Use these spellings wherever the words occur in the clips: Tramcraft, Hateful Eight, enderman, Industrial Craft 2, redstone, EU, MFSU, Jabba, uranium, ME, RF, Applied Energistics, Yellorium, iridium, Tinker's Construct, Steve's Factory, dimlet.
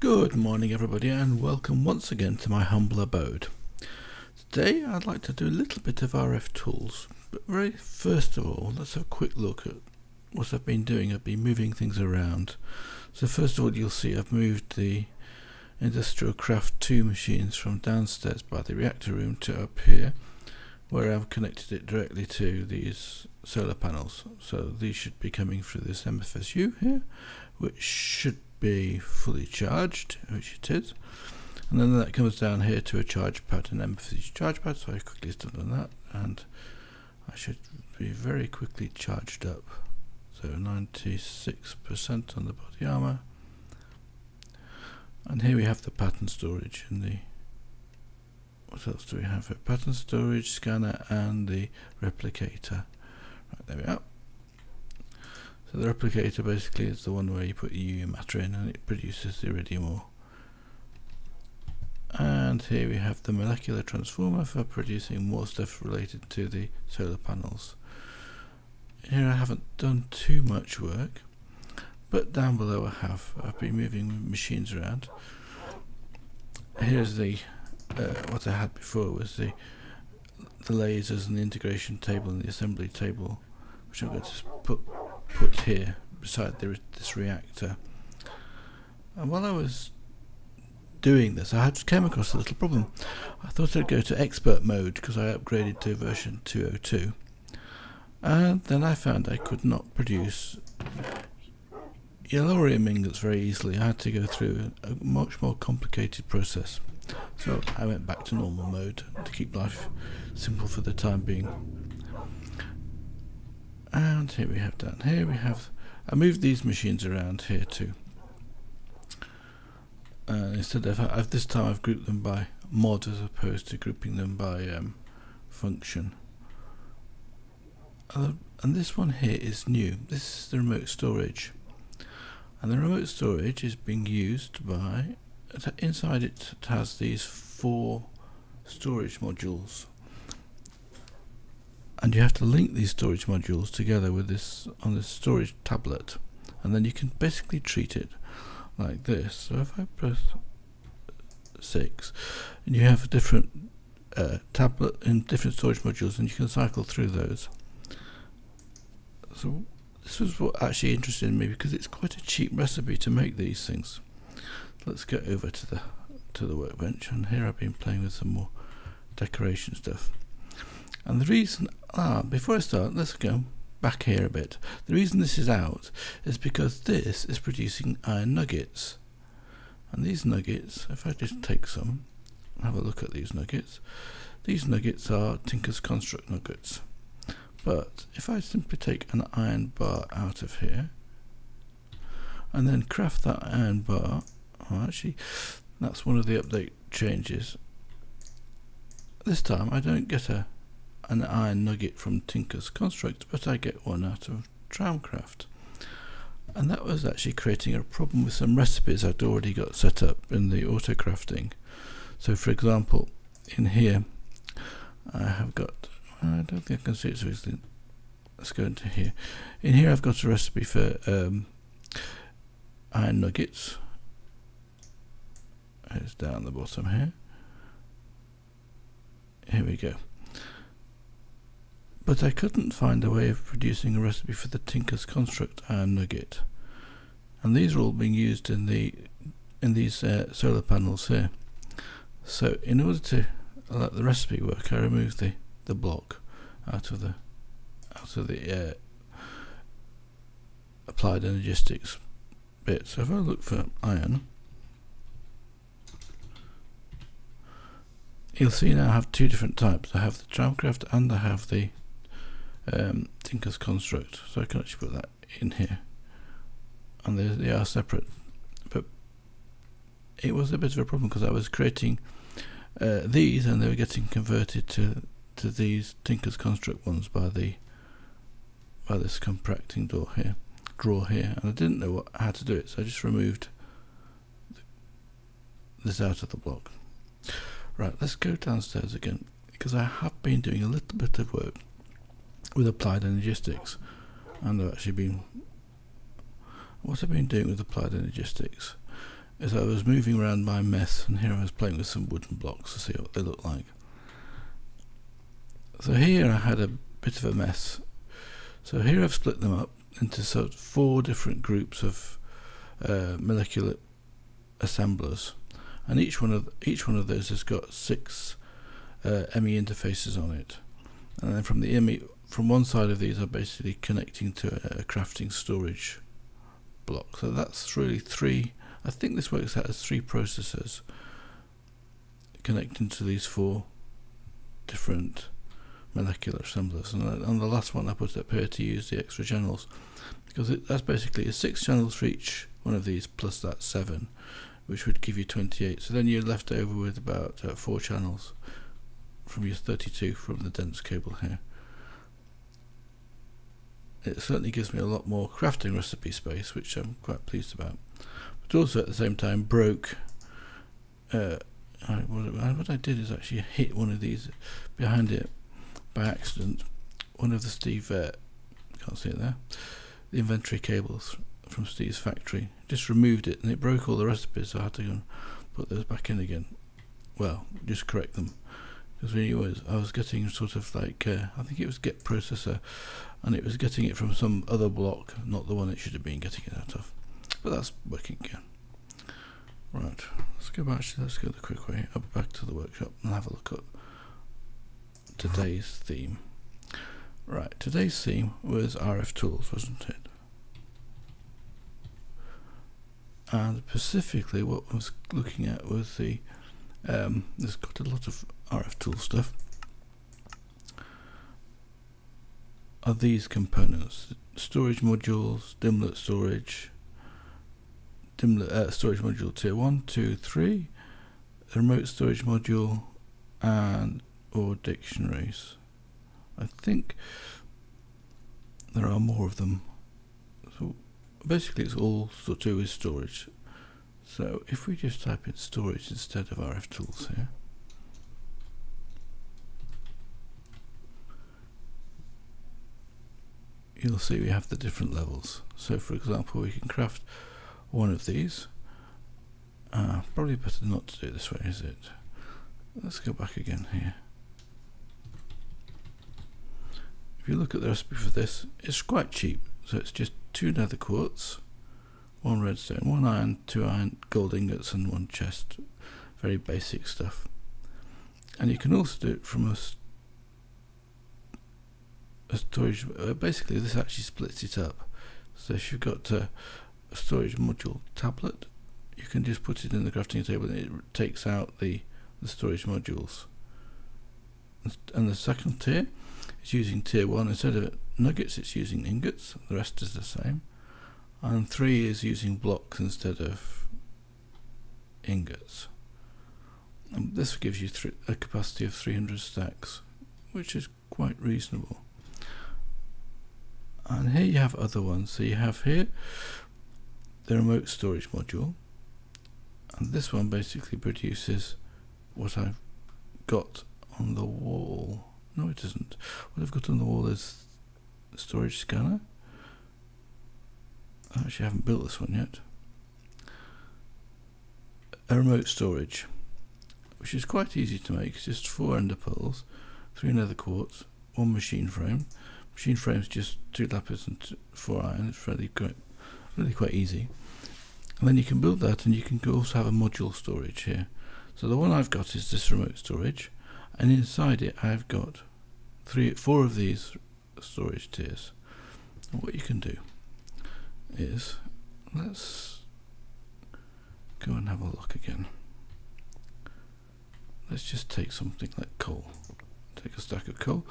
Good morning everybody, and welcome once again to my humble abode. Today I'd like to do a little bit of RF tools, but first of all let's have a quick look at what I've been doing. I've been moving things around. So first of all you'll see I've moved the Industrial Craft 2 machines from downstairs by the reactor room to up here, where I've connected it directly to these solar panels. So these should be coming through this MFSU here, which should be fully charged, which it is. And then that comes down here to a charge pad, an MFSU charge pad, so I quickly stood on that and I should be very quickly charged up. So 96% on the body armor. And here we have the pattern storage in the, what else do we have here? Pattern storage, scanner and the replicator. Right, there we are. So the replicator basically is the one where you put EU matter in and it produces the iridium ore. And here we have the molecular transformer for producing more stuff related to the solar panels. Here I haven't done too much work, but down below I have. I've been moving machines around. Here's the what I had before was the lasers and the integration table and the assembly table, which I'm going to put here beside this reactor. And while I was doing this I had come across a little problem. I thought I'd go to expert mode because I upgraded to version 202, and then I found I could not produce Yellorium ingots very easily. I had to go through a much more complicated process, so I went back to normal mode to keep life simple for the time being. And here we have I moved these machines around here too. Instead of this time I've grouped them by mod as opposed to grouping them by function. And this one here is new. This is the remote storage, and the remote storage is being used by, inside it has these 4 storage modules. And you have to link these storage modules together with this on this storage tablet, and then you can basically treat it like this. So if I press 6, and you have a different tablet and different storage modules, and you can cycle through those. So this was what actually interested me, because it's quite a cheap recipe to make these things. Let's go over to the workbench, and here I've been playing with some more decoration stuff. And the reason, before I start, let's go back here a bit. The reason this is out is because this is producing iron nuggets. And these nuggets, if I just take some, have a look at these nuggets are Tinker's Construct nuggets. But if I simply take an iron bar out of here and then craft that iron bar, actually that's one of the update changes. This time I don't get an iron nugget from Tinker's Construct, but I get one out of Tramcraft. And that was actually creating a problem with some recipes I'd already got set up in the auto crafting. So for example, in here I have got, I don't think I can see it so easily, let's go into here. In here I've got a recipe for iron nuggets. It's down the bottom here. Here we go. But I couldn't find a way of producing a recipe for the Tinker's Construct iron nugget, and these are all being used in the these solar panels here. So in order to let the recipe work, I removed the block out of the Applied Energistics bit. So if I look for iron, you'll see now I have 2 different types. I have the Tramcraft and I have the Tinker's Construct, so I can actually put that in here, and they are separate. But it was a bit of a problem because I was creating these and they were getting converted to these Tinker's Construct ones by this compacting drawer here, and I didn't know how to do it, so I just removed this out of the block. Right, let's go downstairs again, because I have been doing a little bit of work with Applied Energistics, and I've actually been, what I've been doing with Applied Energistics as I was moving around my mess, and here I was playing with some wooden blocks to see what they look like. So here I had a bit of a mess. So here I've split them up into sort of 4 different groups of molecular assemblers, and each one of those has got 6 ME interfaces on it. And then from the ME, from one side of these, are basically connecting to a crafting storage block. So that's really 3. I think this works out as 3 processors connecting to these 4 different molecular assemblers. And on the last one I put up here to use the extra channels, because that's basically a 6 channels for each one of these, plus that 7, which would give you 28. So then you're left over with about 4 channels from your 32 from the dense cable here. It certainly gives me a lot more crafting recipe space, which I'm quite pleased about. But also at the same time broke, what I did is actually hit one of these behind it by accident. One of the can't see it there, the inventory cables from Steve's factory, just removed it and it broke all the recipes, so I had to go and put those back in again. Well, just correct them, because really I was getting sort of like, I think it was get processor, and it was getting it from some other block, not the one it should have been getting it out of. But that's working again. Right, let's go back. Let's go the quick way up back to the workshop and have a look at today's theme. Right, today's theme was RF tools, wasn't it? And specifically, what I was looking at was the there's got a lot of RF tool stuff. Are these components storage modules, dimlet storage, storage module tier 1, 2, 3, a remote storage module, and or dictionaries. I think there are more of them. So basically it's all to do with storage. So if we just type in storage instead of RF tools here, you'll see we have the different levels. So for example, we can craft one of these. Probably better not to do it this way, is it? Let's go back again here. If you look at the recipe for this, it's quite cheap. So it's just 2 nether quartz, 1 redstone, 1 iron, 2 iron, gold ingots, and 1 chest. Very basic stuff. And you can also do it from a storage. Basically this actually splits it up, so if you've got a storage module tablet, you can just put it in the crafting table and it takes out the storage modules. And the second tier is using tier 1. Instead of nuggets it's using ingots, the rest is the same. And 3 is using blocks instead of ingots, and this gives you a capacity of 300 stacks, which is quite reasonable. And here you have other ones. So you have here the remote storage module, and this one basically produces what I've got on the wall. No, it isn't. What I've got on the wall is a storage scanner. I actually haven't built this one yet. A remote storage, which is quite easy to make. It's just 4 ender pearls, 3 nether quartz, 1 machine frame. Machine frame's just 2 lapis and 4 iron. It's really quite easy. And then you can build that, and you can also have a module storage here. So the one I've got is this remote storage, and inside it I've got 4 of these storage tiers. And what you can do is, let's go and have a look again. Let's just take something like coal. Take a stack of coal.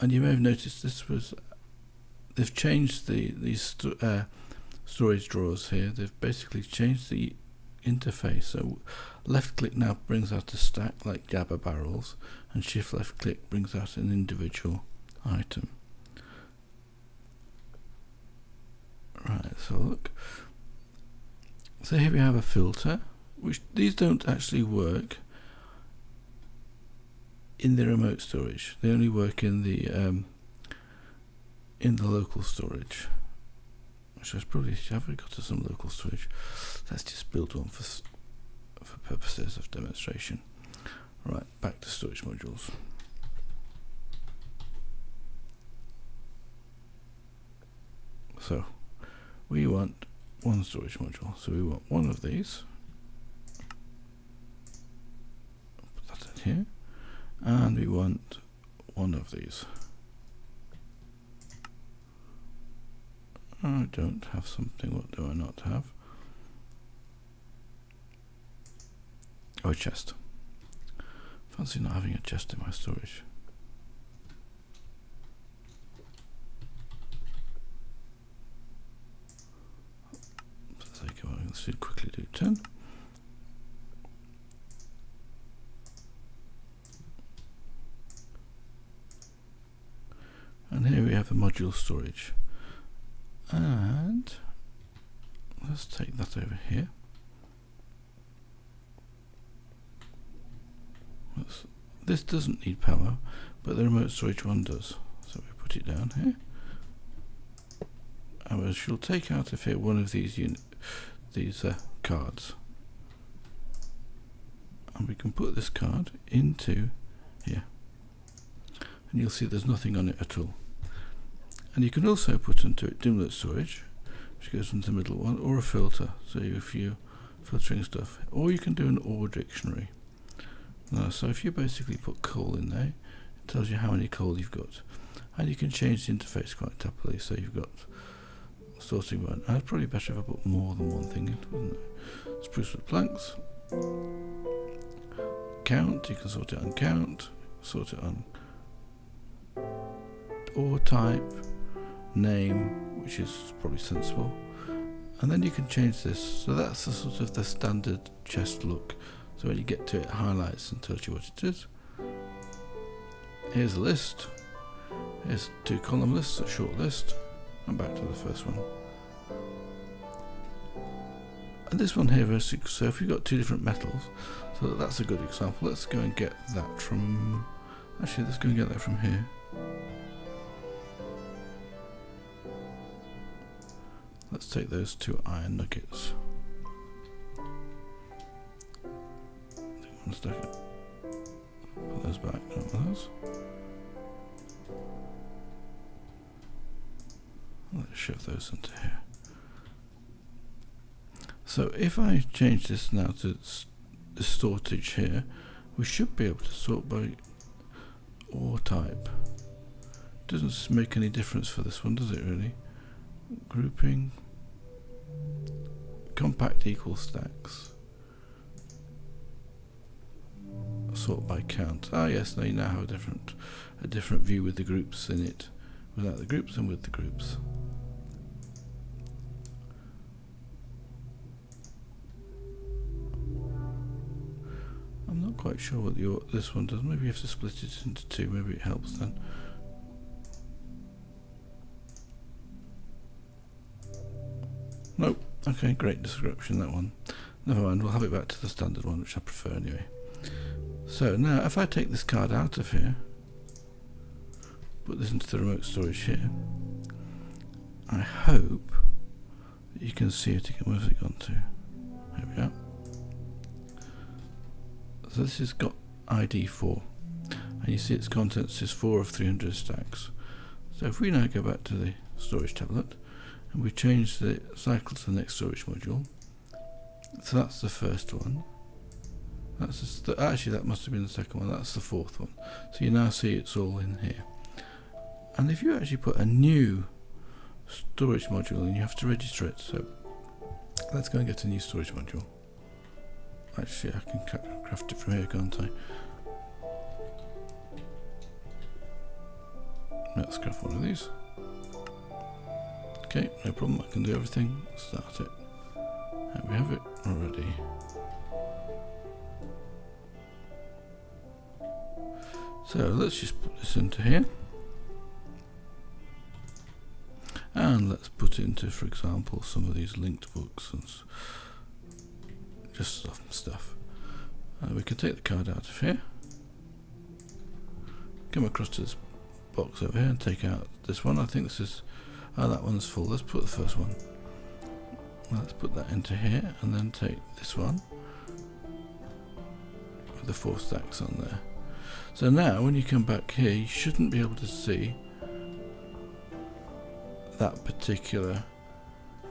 And you may have noticed this was, they've changed these storage drawers here. They've basically changed the interface. So left click now brings out a stack like Jabba barrels, and shift left click brings out an individual item. Right, so look. So here we have a filter, which these don't actually work in the remote storage. They only work in the local storage. Which is probably, have we got to some local storage? Let's just build one for purposes of demonstration. Right, back to storage modules. So we want one storage module, so we want one of these. Put that in here, and we want one of these. I don't have something. What do I not have? Oh, a chest. Fancy not having a chest in my storage. So let's quickly do 10. And here we have a module storage. And let's take that over here. This doesn't need power, but the remote storage one does. So we put it down here. And we shall take out of here one of these cards. And we can put this card into here. And you'll see there's nothing on it at all. And you can also put into it dimlet storage, which goes into the middle one, or a filter, so if you're filtering stuff, or you can do an OR dictionary. Now, so if you basically put coal in there, it tells you how many coal you've got, and you can change the interface quite happily, so you've got sorting one. I'd probably better if I put more than one thing in, wouldn't I? Spruce with planks, count, you can sort it on count, sort it on OR type, name, which is probably sensible, and then you can change this. So that's the sort of the standard chest look. So when you get to it, it highlights and tells you what it is. Here's a list. Here's two column lists, a short list, and back to the first one. And this one here, so if you've got two different metals, so that's a good example. Let's go and get that from, actually let's go and get that from here. Let's take those two iron nuggets. Take one second. Put those back, not those. Let's shift those into here. So if I change this now to the storage here, we should be able to sort by OR type. Doesn't make any difference for this one, does it really? Grouping, compact equal stacks, sort by count. Ah yes, now you now have a different view with the groups in it, without the groups and with the groups. I'm not quite sure what this one does. Maybe you have to split it into two, maybe it helps then. Nope. Okay, great description, that one. Never mind, we'll have it back to the standard one, which I prefer anyway. So now, if I take this card out of here, put this into the remote storage here, I hope that you can see it again. Where's it gone to? There we are. So this has got ID 4, and you see its contents is 4 of 300 stacks. So if we now go back to the storage tablet, and we change the cycle to the next storage module. So that's the first one. That's actually, that must have been the second one. That's the fourth one. So you now see it's all in here. And if you actually put a new storage module in, you have to register it. So let's go and get a new storage module. Actually, I can craft it from here, can't I? Let's craft one of these. Okay, no problem, I can do everything. Start it. And we have it already. So let's just put this into here. And let's put into, for example, some of these linked books and just stuff. And we can take the card out of here. Come across to this box over here and take out this one. I think this is Oh, that one's full. Let's put the first one. Let's put that into here and then take this one with the 4 stacks on there. So now when you come back here, you shouldn't be able to see that particular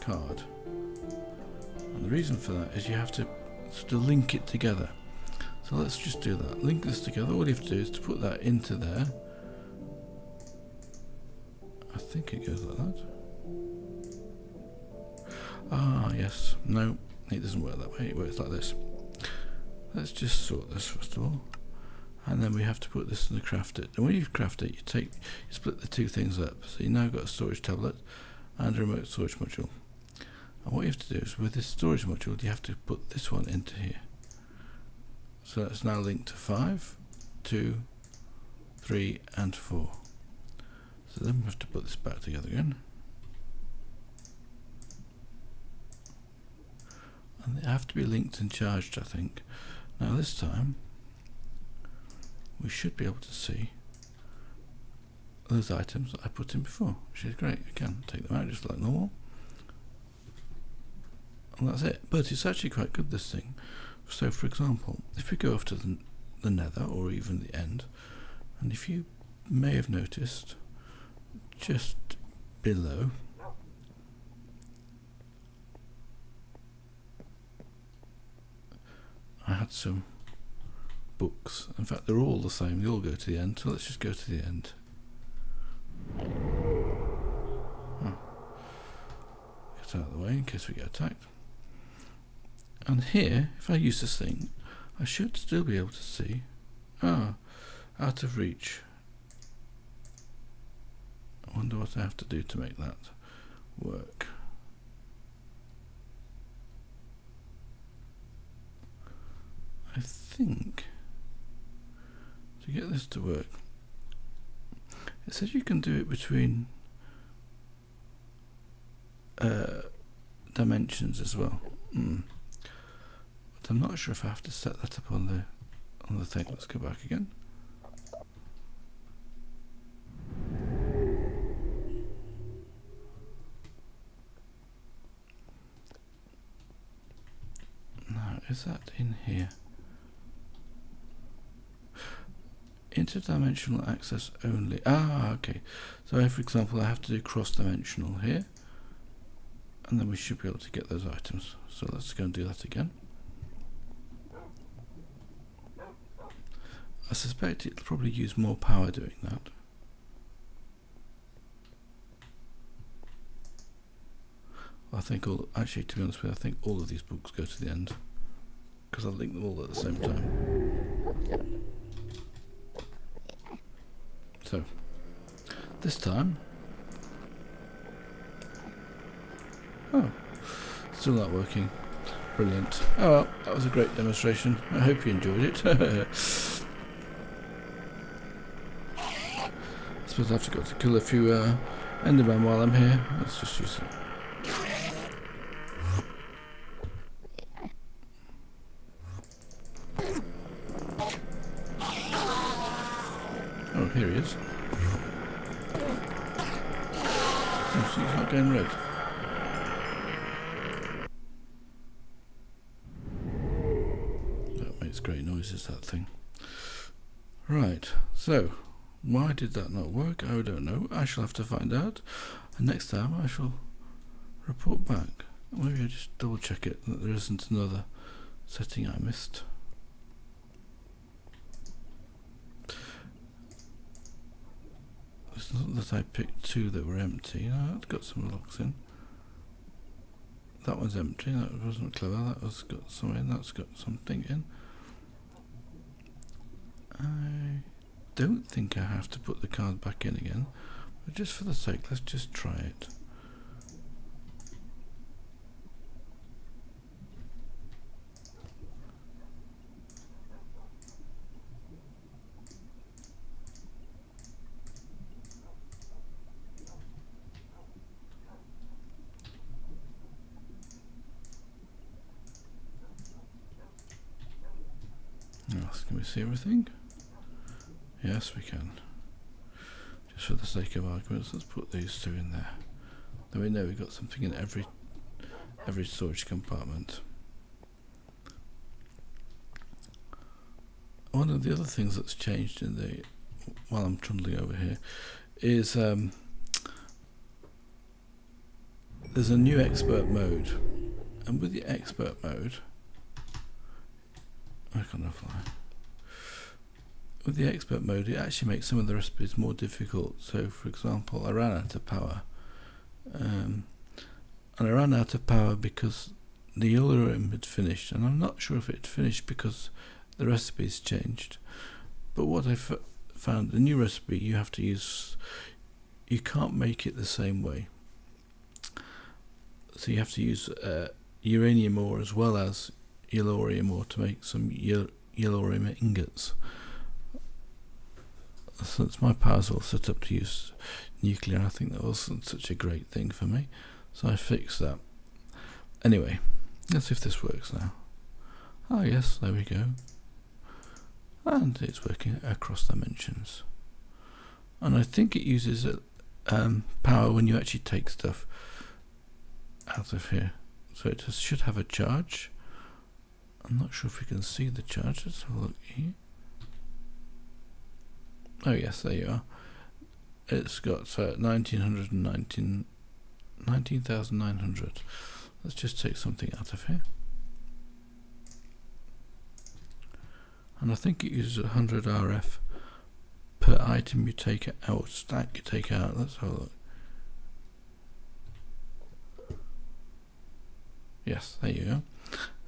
card. And the reason for that is you have to sort of link it together. So let's just do that. Link this together. All you have to do is to put that into there. I think it goes like that. Ah, yes. No, it doesn't work that way. It works like this. Let's just sort this first of all. And then we have to put this in the craft it. And when you craft it, you split the 2 things up. So you now got a storage tablet and a remote storage module. And what you have to do is with this storage module, you have to put this one into here. So that's now linked to 5, 2, 3, and 4. So then we have to put this back together again. And they have to be linked and charged, I think. Now this time we should be able to see those items that I put in before, which is great. You can take them out just like normal. And that's it. But it's actually quite good, this thing. So for example, if we go off to the nether or even the end, and if you may have noticed, just below I had some books. In fact, they're all the same, they all go to the end, so let's just go to the end. Get out of the way in case we get attacked. And here, if I use this thing, I should still be able to see. Ah, out of reach. I wonder what I have to do to make that work. I think to get this to work, it says you can do it between dimensions as well. But I'm not sure if I have to set that up on the thing. Let's go back again. Now, is that in here? Interdimensional access only. Ah, okay. So if, for example, I have to do cross-dimensional here, and then we should be able to get those items. So let's go and do that again. I suspect it'll probably use more power doing that. I think all, actually, to be honest with you, I think all of these books go to the end because I link them all at the same time. So this time, oh, still not working. Brilliant. Oh well, that was a great demonstration. I hope you enjoyed it. I suppose I have to go to kill a few enderman while I'm here. Let's just use it. Here he is. Oh, so he's not going red. That makes great noises, that thing. Right, so why did that not work? I don't know. I shall have to find out. And next time I shall report back. Maybe I just double check it that there isn't another setting I missed. It's not that I picked 2 that were empty. No, that's got some locks in. That one's empty. That wasn't clever. That one's got some in. That's got something in. I don't think I have to put the card back in again. But just for the sake, let's just try it. Can we see everything? Yes, we can. Just for the sake of arguments, let's put these 2 in there. Now we know we've got something in every storage compartment. One of the other things that's changed in the while I'm trundling over here is there's a new expert mode, and with the expert mode, I can't fly. With the expert mode, it actually makes some of the recipes more difficult. So, for example, I ran out of power, and I ran out of power because the Yellorium had finished, and I'm not sure if it finished because the recipes changed. But what I found, the new recipe you have to use, you can't make it the same way. So you have to use uranium ore as well as Yellorium ore to make some Yellorium ingots. So it's my power's all set up to use nuclear. I think that wasn't such a great thing for me, so I fixed that. Anyway, let's see if this works now. Oh yes, there we go. And it's working across dimensions. And I think it uses power when you actually take stuff out of here. So it should have a charge. I'm not sure if we can see the charge. Let's have a look here. Oh yes, there you are. It's got 19,900. Let's just take something out of here. And I think it uses 100 RF per item you take out, stack you take out. Let's have a look. Yes, there you go.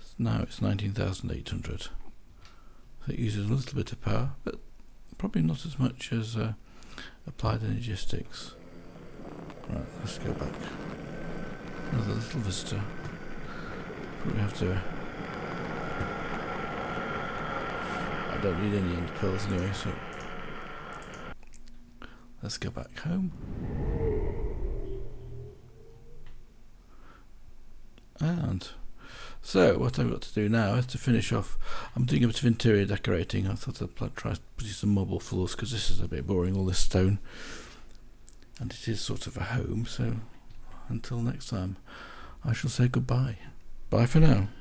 So now it's 19,800. So it uses a little bit of power, but probably not as much as Applied Energistics. Right, let's go back. Another little visitor. Probably have to... I don't need any end pills anyway, so... Let's go back home. And... so what I've got to do now is to finish off. I'm doing a bit of interior decorating. I thought I'd try to put some marble floors because this is a bit boring, all this stone, and it is sort of a home. So until next time, I shall say goodbye. Bye for now.